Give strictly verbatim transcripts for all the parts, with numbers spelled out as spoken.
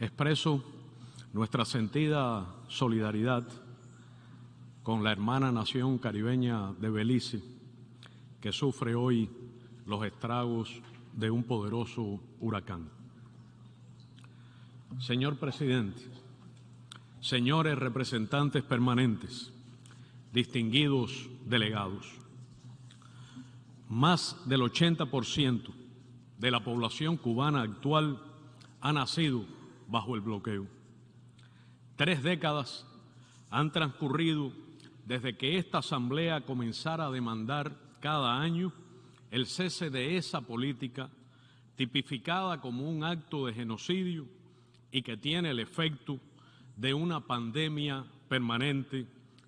Expreso nuestra sentida solidaridad con la hermana nación caribeña de Belice, que sufre hoy los estragos de un poderoso huracán. Señor Presidente, señores representantes permanentes, distinguidos delegados, más del ochenta por ciento de la población cubana actual ha nacido bajo el bloqueo. Tres décadas han transcurrido desde que esta Asamblea comenzara a demandar cada año el cese de esa política tipificada como un acto de genocidio y que tiene el efecto de una pandemia permanente,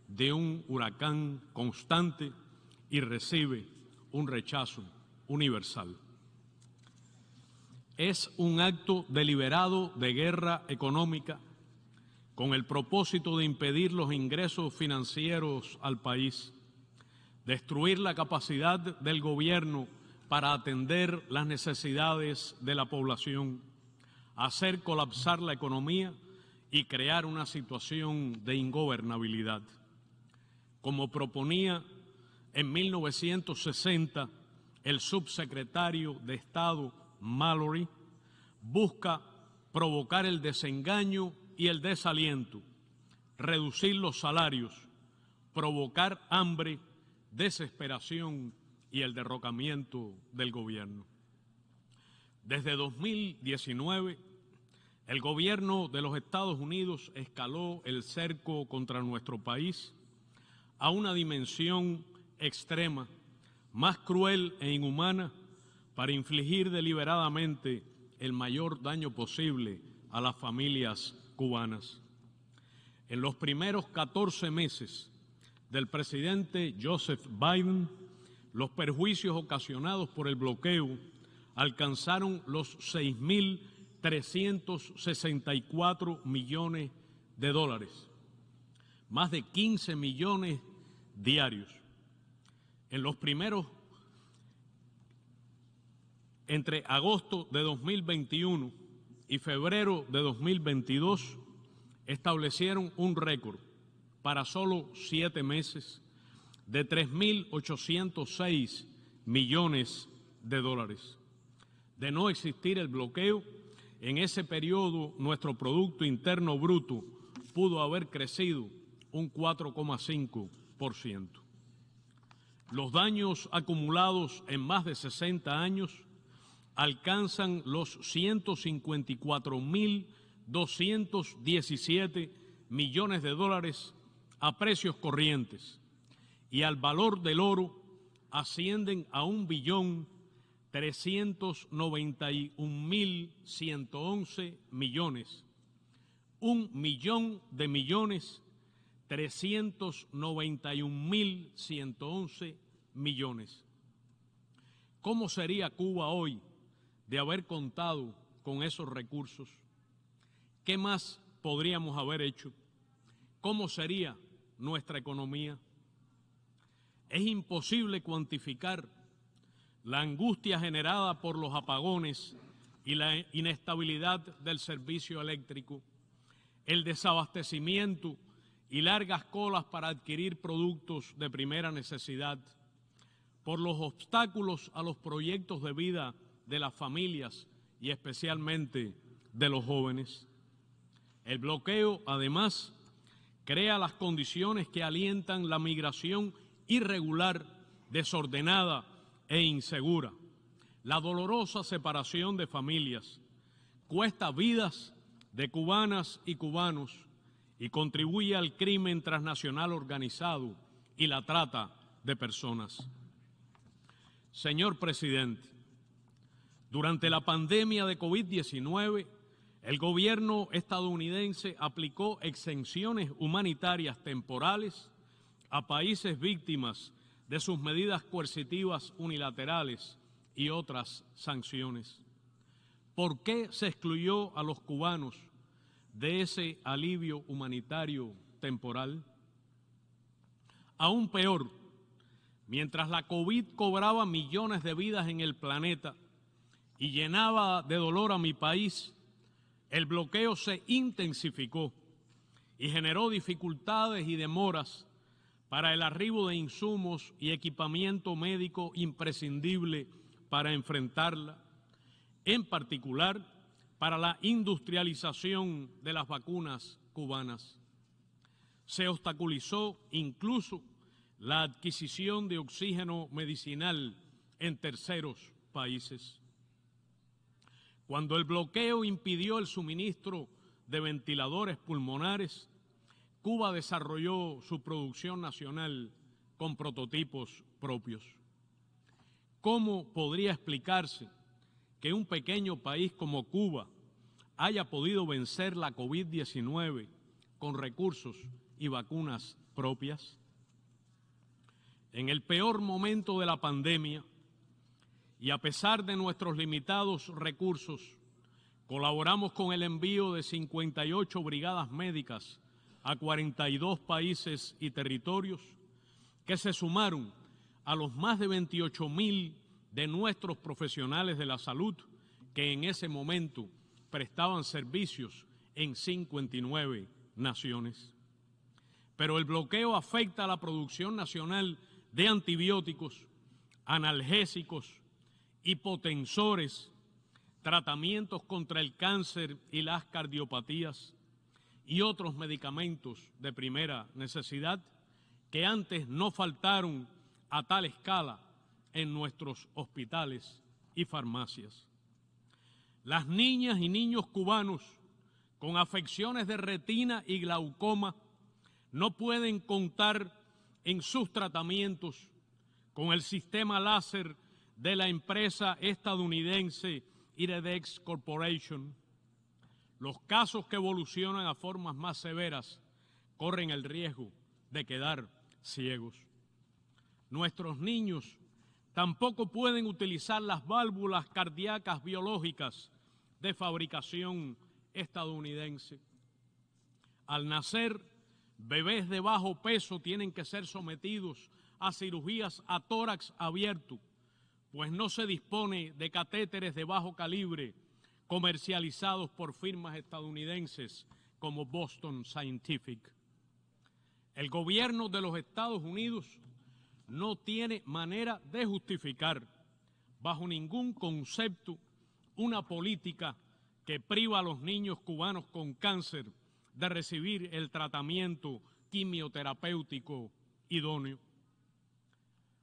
de un huracán constante y recibe un rechazo universal. Es un acto deliberado de guerra económica con el propósito de impedir los ingresos financieros al país, destruir la capacidad del gobierno para atender las necesidades de la población, hacer colapsar la economía y crear una situación de ingobernabilidad. Como proponía en mil novecientos sesenta el subsecretario de Estado Mallory, busca provocar el desengaño y el desaliento, reducir los salarios, provocar hambre, desesperación y el derrocamiento del gobierno. Desde dos mil diecinueve, el gobierno de los Estados Unidos escaló el cerco contra nuestro país a una dimensión extrema, más cruel e inhumana, para infligir deliberadamente el mayor daño posible a las familias cubanas. En los primeros catorce meses del presidente Joseph Biden, los perjuicios ocasionados por el bloqueo alcanzaron los seis mil trescientos sesenta y cuatro millones de dólares, más de quince millones diarios. En los primeros, entre agosto de dos mil veintiuno y febrero de dos mil veintidós, establecieron un récord para solo siete meses de tres mil ochocientos seis millones de dólares. De no existir el bloqueo, en ese periodo nuestro Producto Interno Bruto pudo haber crecido un cuatro coma cinco por ciento. Los daños acumulados en más de sesenta años alcanzan los ciento cincuenta y cuatro mil doscientos diecisiete millones de dólares a precios corrientes y al valor del oro ascienden a un billón trescientos noventa y un mil ciento once millones, un millón de millones, trescientos noventa y un mil ciento once millones. ¿Cómo sería Cuba hoy de haber contado con esos recursos? ¿Qué más podríamos haber hecho? ¿Cómo sería nuestra economía? Es imposible cuantificar la angustia generada por los apagones y la inestabilidad del servicio eléctrico, el desabastecimiento y largas colas para adquirir productos de primera necesidad, por los obstáculos a los proyectos de vida de las familias y especialmente de los jóvenes. El bloqueo, además, crea las condiciones que alientan la migración irregular, desordenada e insegura, la dolorosa separación de familias, cuesta vidas de cubanas y cubanos y contribuye al crimen transnacional organizado y la trata de personas. Señor Presidente, durante la pandemia de COVID diecinueve, el gobierno estadounidense aplicó exenciones humanitarias temporales a países víctimas de sus medidas coercitivas unilaterales y otras sanciones. ¿Por qué se excluyó a los cubanos de ese alivio humanitario temporal? Aún peor, mientras la COVID cobraba millones de vidas en el planeta y llenaba de dolor a mi país, el bloqueo se intensificó y generó dificultades y demoras para el arribo de insumos y equipamiento médico imprescindible para enfrentarla, en particular para la industrialización de las vacunas cubanas. Se obstaculizó incluso la adquisición de oxígeno medicinal en terceros países. Cuando el bloqueo impidió el suministro de ventiladores pulmonares, Cuba desarrolló su producción nacional con prototipos propios. ¿Cómo podría explicarse que un pequeño país como Cuba haya podido vencer la COVID diecinueve con recursos y vacunas propias? En el peor momento de la pandemia, y a pesar de nuestros limitados recursos, colaboramos con el envío de cincuenta y ocho brigadas médicas a cuarenta y dos países y territorios, que se sumaron a los más de veintiocho mil de nuestros profesionales de la salud que en ese momento prestaban servicios en cincuenta y nueve naciones. Pero el bloqueo afecta a la producción nacional de antibióticos, analgésicos, hipotensores, tratamientos contra el cáncer y las cardiopatías, y otros medicamentos de primera necesidad que antes no faltaron a tal escala en nuestros hospitales y farmacias. Las niñas y niños cubanos con afecciones de retina y glaucoma no pueden contar en sus tratamientos con el sistema láser de la empresa estadounidense Iredex Corporation. Los casos que evolucionan a formas más severas corren el riesgo de quedar ciegos. Nuestros niños tampoco pueden utilizar las válvulas cardíacas biológicas de fabricación estadounidense. Al nacer, bebés de bajo peso tienen que ser sometidos a cirugías a tórax abierto, pues no se dispone de catéteres de bajo calibre comercializados por firmas estadounidenses como Boston Scientific. El gobierno de los Estados Unidos no tiene manera de justificar, bajo ningún concepto, una política que priva a los niños cubanos con cáncer de recibir el tratamiento quimioterapéutico idóneo.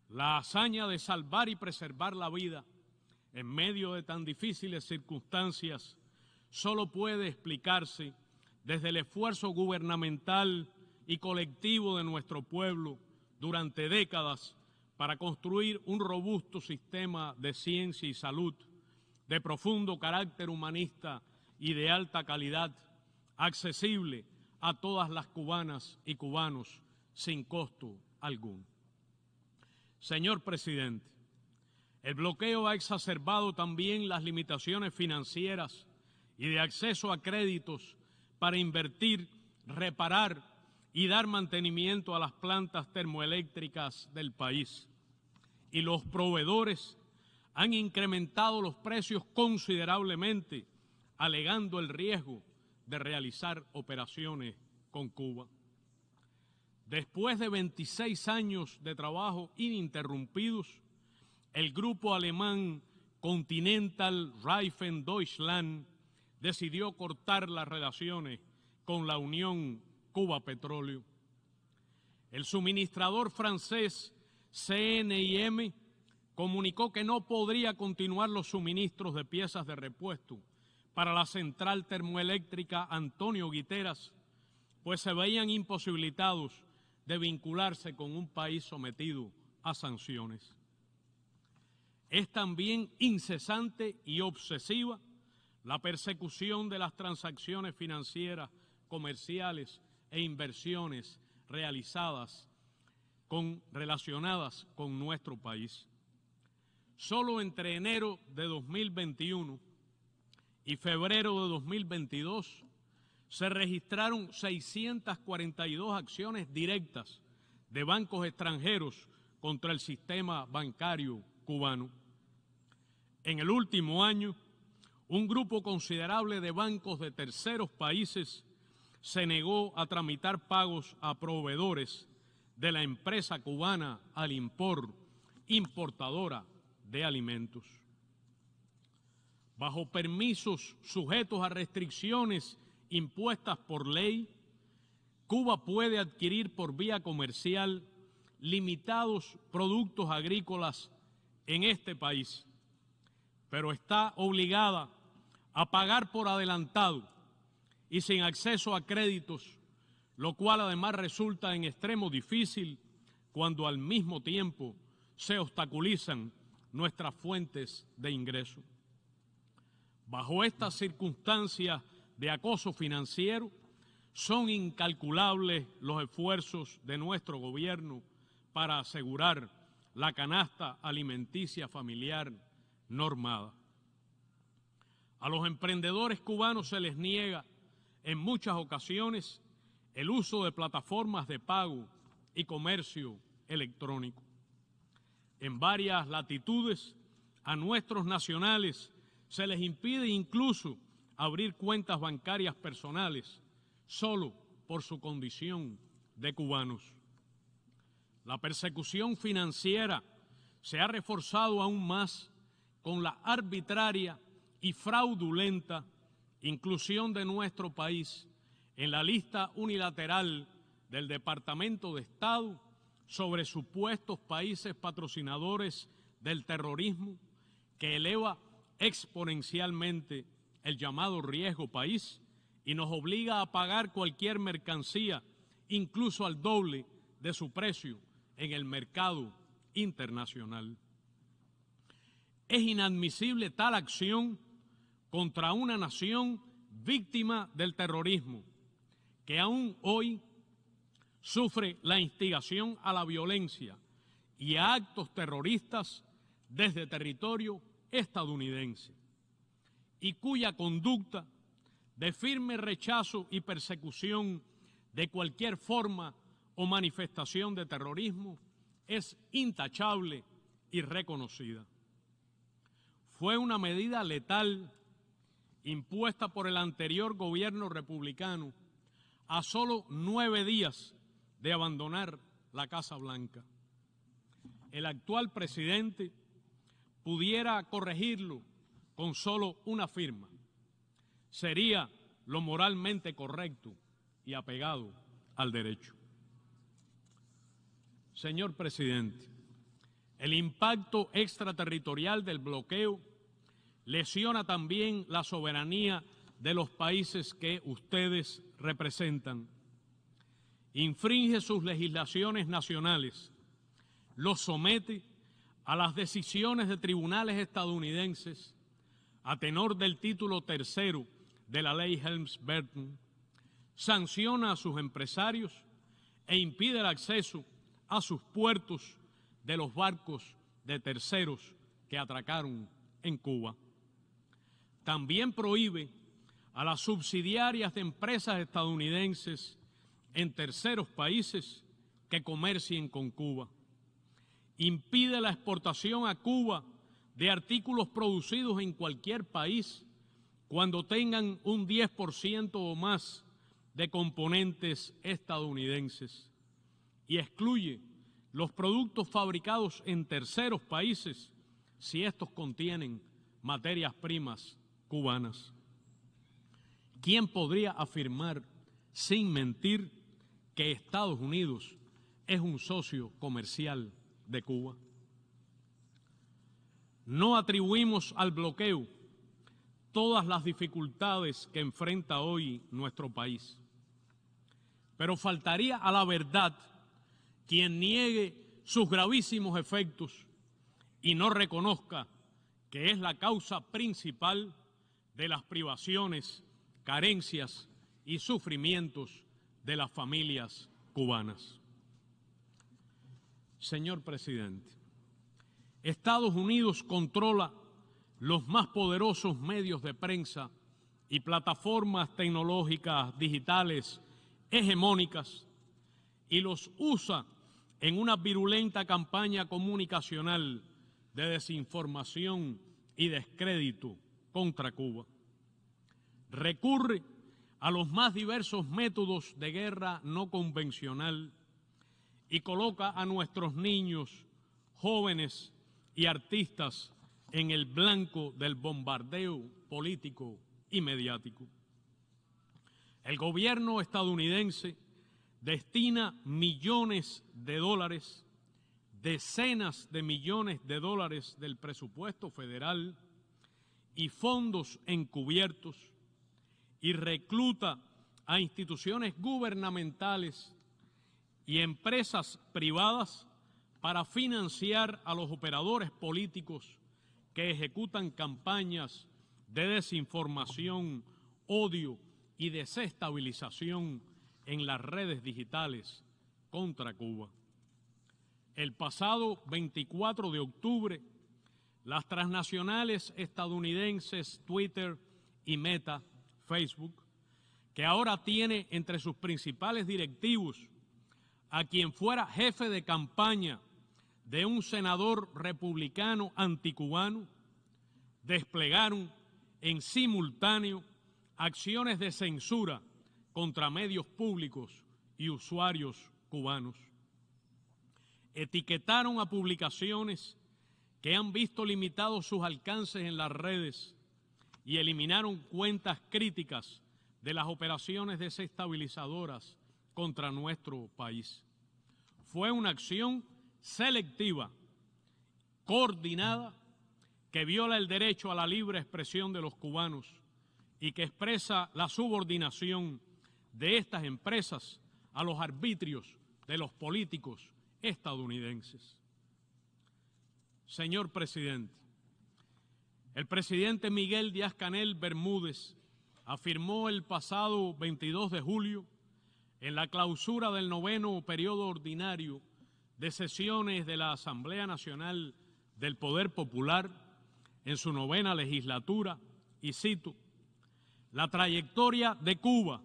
La hazaña de salvar y preservar la vida en medio de tan difíciles circunstancias solo puede explicarse desde el esfuerzo gubernamental y colectivo de nuestro pueblo durante décadas para construir un robusto sistema de ciencia y salud de profundo carácter humanista y de alta calidad, accesible a todas las cubanas y cubanos sin costo alguno. Señor presidente, el bloqueo ha exacerbado también las limitaciones financieras y de acceso a créditos para invertir, reparar y dar mantenimiento a las plantas termoeléctricas del país. Y los proveedores han incrementado los precios considerablemente, alegando el riesgo de realizar operaciones con Cuba. Después de veintiséis años de trabajo ininterrumpidos, el grupo alemán Continental Reifen Deutschland decidió cortar las relaciones con la Unión Cuba Petróleo. El suministrador francés C N I M comunicó que no podría continuar los suministros de piezas de repuesto para la central termoeléctrica Antonio Guiteras, pues se veían imposibilitados de vincularse con un país sometido a sanciones. Es también incesante y obsesiva la persecución de las transacciones financieras, comerciales e inversiones realizadas con, relacionadas con nuestro país. Solo entre enero de dos mil veintiuno y febrero de dos mil veintidós se registraron seiscientas cuarenta y dos acciones directas de bancos extranjeros contra el sistema bancario cubano. En el último año, un grupo considerable de bancos de terceros países se negó a tramitar pagos a proveedores de la empresa cubana Alimpor, importadora de alimentos. Bajo permisos sujetos a restricciones impuestas por ley, Cuba puede adquirir por vía comercial limitados productos agrícolas en este país, pero está obligada a pagar por adelantado y sin acceso a créditos, lo cual además resulta en extremo difícil cuando al mismo tiempo se obstaculizan nuestras fuentes de ingreso. Bajo estas circunstancias de acoso financiero, son incalculables los esfuerzos de nuestro gobierno para asegurar la canasta alimenticia familiar normada. A los emprendedores cubanos se les niega en muchas ocasiones el uso de plataformas de pago y comercio electrónico. En varias latitudes a nuestros nacionales se les impide incluso abrir cuentas bancarias personales solo por su condición de cubanos. La persecución financiera se ha reforzado aún más con la arbitraria y fraudulenta inclusión de nuestro país en la lista unilateral del Departamento de Estado sobre supuestos países patrocinadores del terrorismo, que eleva exponencialmente el llamado riesgo país y nos obliga a pagar cualquier mercancía, incluso al doble de su precio en el mercado internacional. Es inadmisible tal acción contra una nación víctima del terrorismo, que aún hoy sufre la instigación a la violencia y a actos terroristas desde territorio estadounidense, y cuya conducta de firme rechazo y persecución de cualquier forma o manifestación de terrorismo es intachable y reconocida. Fue una medida letal impuesta por el anterior gobierno republicano a solo nueve días de abandonar la Casa Blanca. El actual presidente pudiera corregirlo con solo una firma. Sería lo moralmente correcto y apegado al derecho. Señor presidente, el impacto extraterritorial del bloqueo lesiona también la soberanía de los países que ustedes representan. Infringe sus legislaciones nacionales, los somete a las decisiones de tribunales estadounidenses a tenor del título tercero de la ley Helms-Burton, sanciona a sus empresarios e impide el acceso a sus puertos de los barcos de terceros que atracaron en Cuba. También prohíbe a las subsidiarias de empresas estadounidenses en terceros países que comercien con Cuba. Impide la exportación a Cuba de artículos producidos en cualquier país cuando tengan un diez por ciento o más de componentes estadounidenses, y excluye los productos fabricados en terceros países si estos contienen materias primas cubanas. ¿Quién podría afirmar sin mentir que Estados Unidos es un socio comercial de Cuba? No atribuimos al bloqueo todas las dificultades que enfrenta hoy nuestro país, pero faltaría a la verdad quien niegue sus gravísimos efectos y no reconozca que es la causa principal de las privaciones, carencias y sufrimientos de las familias cubanas. Señor presidente, Estados Unidos controla los más poderosos medios de prensa y plataformas tecnológicas digitales hegemónicas y los usa en una virulenta campaña comunicacional de desinformación y descrédito contra Cuba. Recurre a los más diversos métodos de guerra no convencional y coloca a nuestros niños, jóvenes y artistas en el blanco del bombardeo político y mediático. El gobierno estadounidense destina millones de dólares, decenas de millones de dólares del presupuesto federal y fondos encubiertos y recluta a instituciones gubernamentales y empresas privadas para financiar a los operadores políticos que ejecutan campañas de desinformación, odio y desestabilización en las redes digitales contra Cuba. El pasado veinticuatro de octubre, las transnacionales estadounidenses Twitter y Meta, Facebook, que ahora tiene entre sus principales directivos a quien fuera jefe de campaña de un senador republicano anticubano, desplegaron en simultáneo acciones de censura contra medios públicos y usuarios cubanos. Etiquetaron a publicaciones que han visto limitados sus alcances en las redes y eliminaron cuentas críticas de las operaciones desestabilizadoras contra nuestro país. Fue una acción selectiva, coordinada, que viola el derecho a la libre expresión de los cubanos y que expresa la subordinación de estas empresas a los arbitrios de los políticos estadounidenses. Señor presidente, el presidente Miguel Díaz-Canel Bermúdez afirmó el pasado veintidós de julio en la clausura del noveno periodo ordinario de sesiones de la Asamblea Nacional del Poder Popular en su novena legislatura, y cito: la trayectoria de Cuba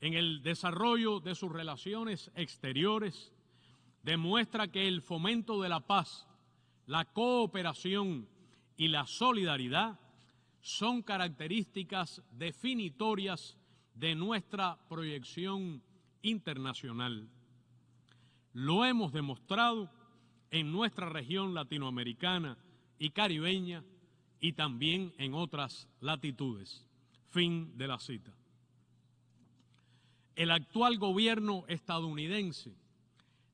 en el desarrollo de sus relaciones exteriores demuestra que el fomento de la paz, la cooperación y la solidaridad son características definitorias de nuestra proyección internacional. Lo hemos demostrado en nuestra región latinoamericana y caribeña y también en otras latitudes. Fin de la cita. El actual gobierno estadounidense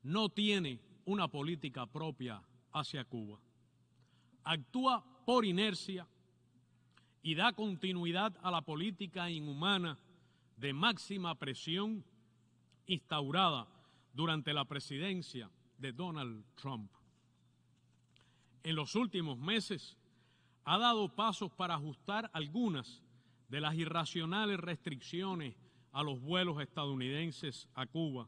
no tiene una política propia hacia Cuba. Actúa por inercia y da continuidad a la política inhumana de máxima presión instaurada durante la presidencia de Donald Trump. En los últimos meses ha dado pasos para ajustar algunas de las irracionales restricciones a los vuelos estadounidenses a Cuba,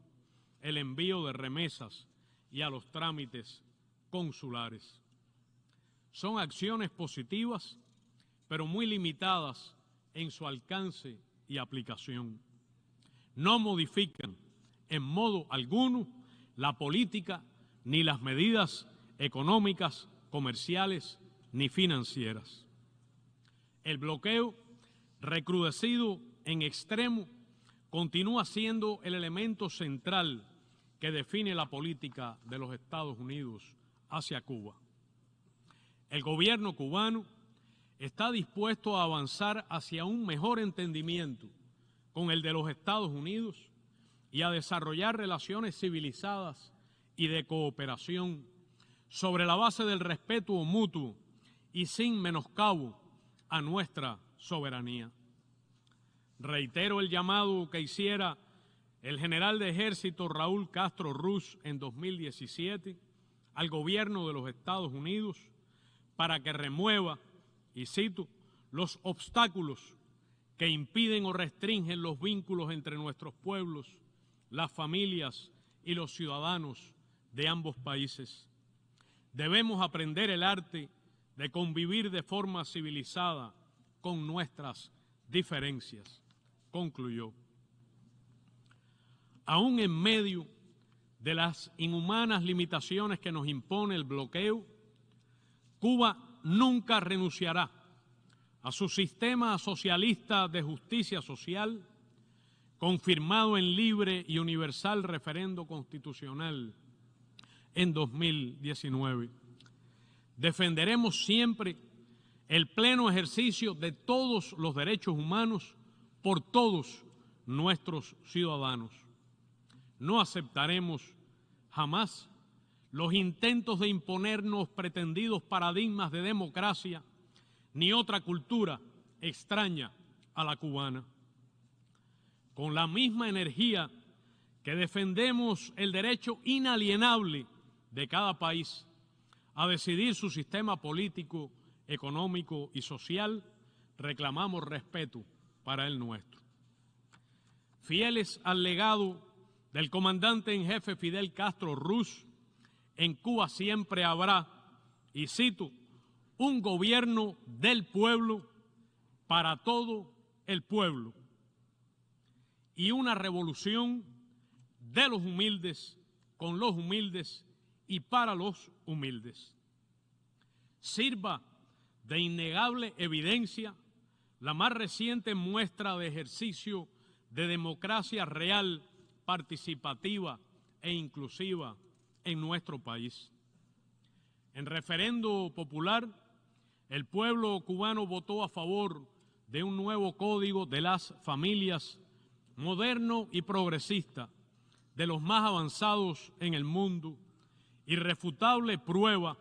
el envío de remesas y a los trámites consulares. Son acciones positivas, pero muy limitadas en su alcance y aplicación. No modifican en modo alguno la política ni las medidas económicas, comerciales ni financieras. El bloqueo, recrudecido en extremo, continúa siendo el elemento central que define la política de los Estados Unidos hacia Cuba. El gobierno cubano está dispuesto a avanzar hacia un mejor entendimiento con el de los Estados Unidos y a desarrollar relaciones civilizadas y de cooperación sobre la base del respeto mutuo y sin menoscabo a nuestra soberanía. Reitero el llamado que hiciera el general de ejército Raúl Castro Ruz en dos mil diecisiete al gobierno de los Estados Unidos para que remueva, y cito, los obstáculos que impiden o restringen los vínculos entre nuestros pueblos, las familias y los ciudadanos de ambos países. Debemos aprender el arte de convivir de forma civilizada con nuestras diferencias, concluyó. Aún en medio de las inhumanas limitaciones que nos impone el bloqueo, Cuba nunca renunciará a su sistema socialista de justicia social, confirmado en libre y universal referendo constitucional en dos mil diecinueve. Defenderemos siempre el pleno ejercicio de todos los derechos humanos por todos nuestros ciudadanos. No aceptaremos jamás los intentos de imponernos pretendidos paradigmas de democracia ni otra cultura extraña a la cubana. Con la misma energía que defendemos el derecho inalienable de cada país a decidir su sistema político, económico y social, reclamamos respeto para el nuestro. Fieles al legado del comandante en jefe Fidel Castro Ruz, en Cuba siempre habrá, y cito, un gobierno del pueblo para todo el pueblo y una revolución de los humildes, con los humildes y para los humildes. Sirva de innegable evidencia la más reciente muestra de ejercicio de democracia real, participativa e inclusiva en nuestro país. En referendo popular, el pueblo cubano votó a favor de un nuevo Código de las Familias, moderno y progresista, de los más avanzados en el mundo, irrefutable prueba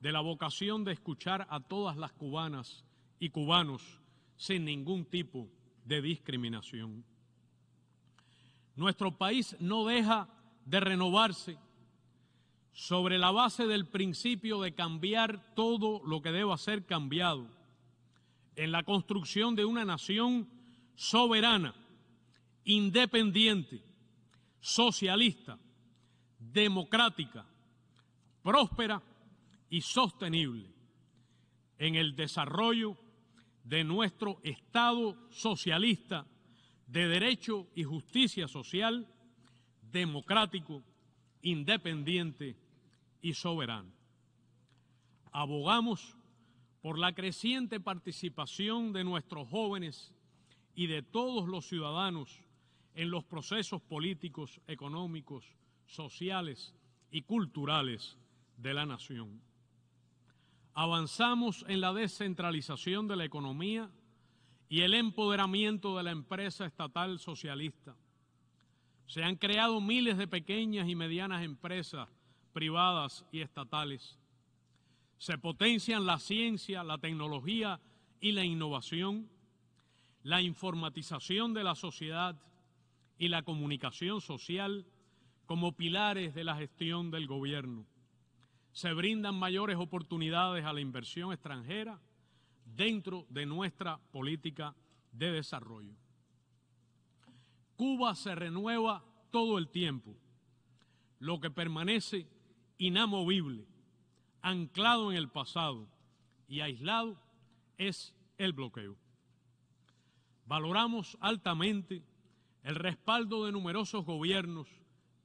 de la vocación de escuchar a todas las cubanas y cubanos sin ningún tipo de discriminación. Nuestro país no deja de renovarse sobre la base del principio de cambiar todo lo que deba ser cambiado en la construcción de una nación soberana, independiente, socialista, democrática, próspera y sostenible, en el desarrollo de nuestro Estado socialista de derecho y justicia social, democrático, independiente y soberano. Abogamos por la creciente participación de nuestros jóvenes y de todos los ciudadanos en los procesos políticos, económicos, sociales y culturales de la nación. Avanzamos en la descentralización de la economía y el empoderamiento de la empresa estatal socialista. Se han creado miles de pequeñas y medianas empresas privadas y estatales. Se potencian la ciencia, la tecnología y la innovación, la informatización de la sociedad y la comunicación social como pilares de la gestión del gobierno. Se brindan mayores oportunidades a la inversión extranjera dentro de nuestra política de desarrollo. Cuba se renueva todo el tiempo, lo que permanece inamovible, anclado en el pasado y aislado es el bloqueo. Valoramos altamente el respaldo de numerosos gobiernos,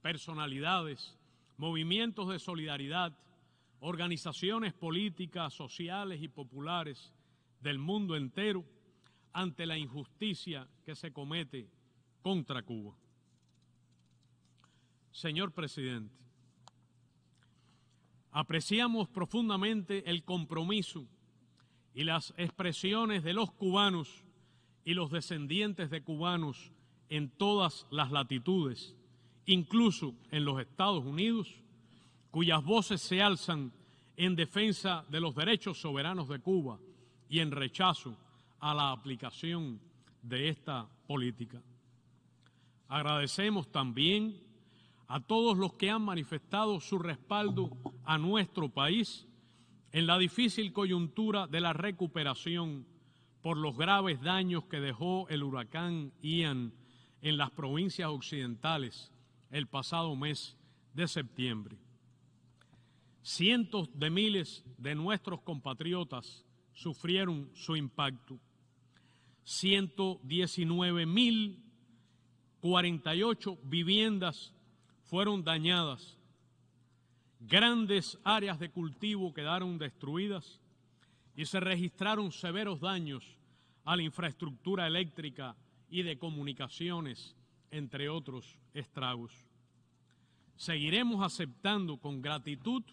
personalidades, movimientos de solidaridad, organizaciones políticas, sociales y populares del mundo entero ante la injusticia que se comete contra Cuba. Señor Presidente, apreciamos profundamente el compromiso y las expresiones de los cubanos y los descendientes de cubanos en todas las latitudes, incluso en los Estados Unidos, cuyas voces se alzan en defensa de los derechos soberanos de Cuba y en rechazo a la aplicación de esta política. Agradecemos también a todos los que han manifestado su respaldo a nuestro país en la difícil coyuntura de la recuperación por los graves daños que dejó el huracán Ian en las provincias occidentales el pasado mes de septiembre. Cientos de miles de nuestros compatriotas sufrieron su impacto. ciento diecinueve mil cuarenta y ocho viviendas fueron dañadas. Grandes áreas de cultivo quedaron destruidas y se registraron severos daños a la infraestructura eléctrica y de comunicaciones, entre otros estragos. Seguiremos aceptando con gratitud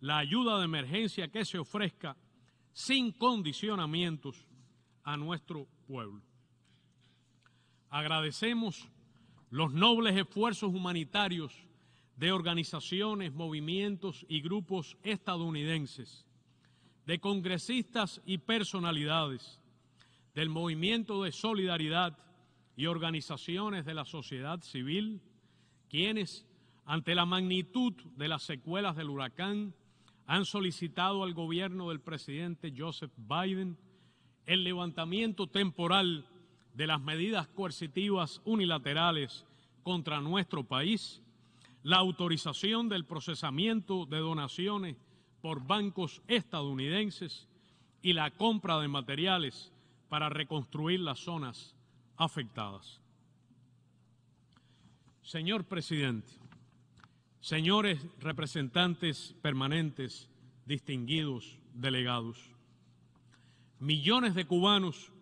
la ayuda de emergencia que se ofrezca sin condicionamientos a nuestro pueblo. Agradecemos los nobles esfuerzos humanitarios de organizaciones, movimientos y grupos estadounidenses, de congresistas y personalidades, del movimiento de solidaridad y organizaciones de la sociedad civil, quienes, ante la magnitud de las secuelas del huracán, han solicitado al gobierno del presidente Joseph Biden el levantamiento temporal de las medidas coercitivas unilaterales contra nuestro país, la autorización del procesamiento de donaciones por bancos estadounidenses y la compra de materiales para reconstruir las zonas afectadas. Señor presidente, señores representantes permanentes, distinguidos delegados, millones de cubanos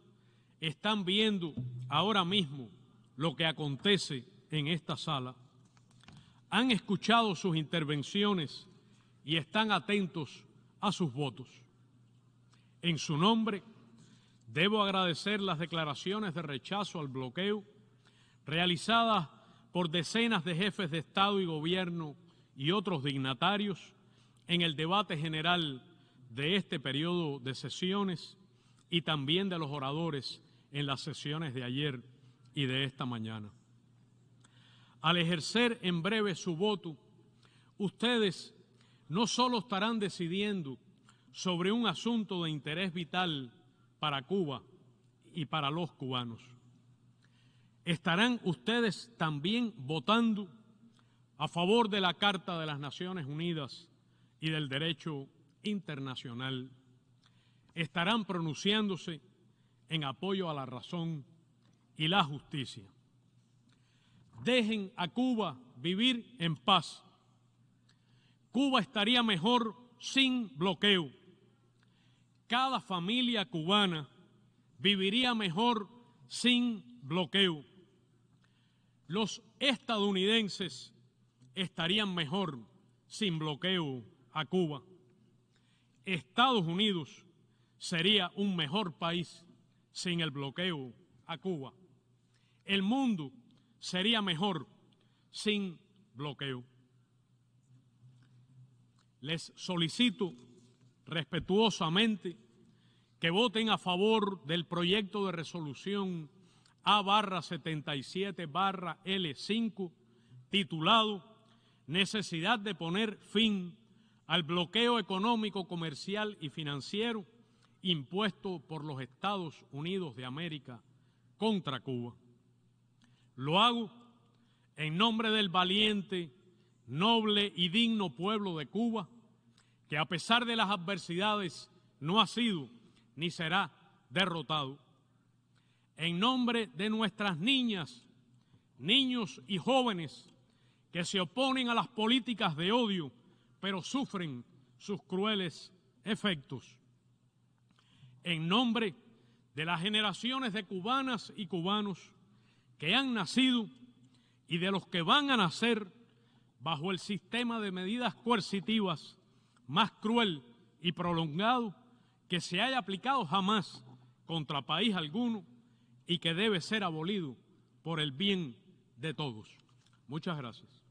están viendo ahora mismo lo que acontece en esta sala. Han escuchado sus intervenciones y están atentos a sus votos. En su nombre, debo agradecer las declaraciones de rechazo al bloqueo realizadas por decenas de jefes de Estado y Gobierno y otros dignatarios en el debate general de este periodo de sesiones y también de los oradores en las sesiones de ayer y de esta mañana. Al ejercer en breve su voto, ustedes no solo estarán decidiendo sobre un asunto de interés vital para Cuba y para los cubanos, estarán ustedes también votando a favor de la Carta de las Naciones Unidas y del derecho internacional. Estarán pronunciándose en apoyo a la razón y la justicia. Dejen a Cuba vivir en paz. Cuba estaría mejor sin bloqueo. Cada familia cubana viviría mejor sin bloqueo. Los estadounidenses estarían mejor sin bloqueo a Cuba. Estados Unidos sería un mejor país sin el bloqueo a Cuba. El mundo sería mejor sin bloqueo. Les solicito respetuosamente que voten a favor del proyecto de resolución A barra setenta y siete barra L cinco, titulado Necesidad de poner fin al bloqueo económico, comercial y financiero impuesto por los Estados Unidos de América contra Cuba. Lo hago en nombre del valiente, noble y digno pueblo de Cuba, que a pesar de las adversidades no ha sido ni será derrotado. En nombre de nuestras niñas, niños y jóvenes que se oponen a las políticas de odio, pero sufren sus crueles efectos. En nombre de las generaciones de cubanas y cubanos que han nacido y de los que van a nacer bajo el sistema de medidas coercitivas más cruel y prolongado que se haya aplicado jamás contra país alguno y que debe ser abolido por el bien de todos. Muchas gracias.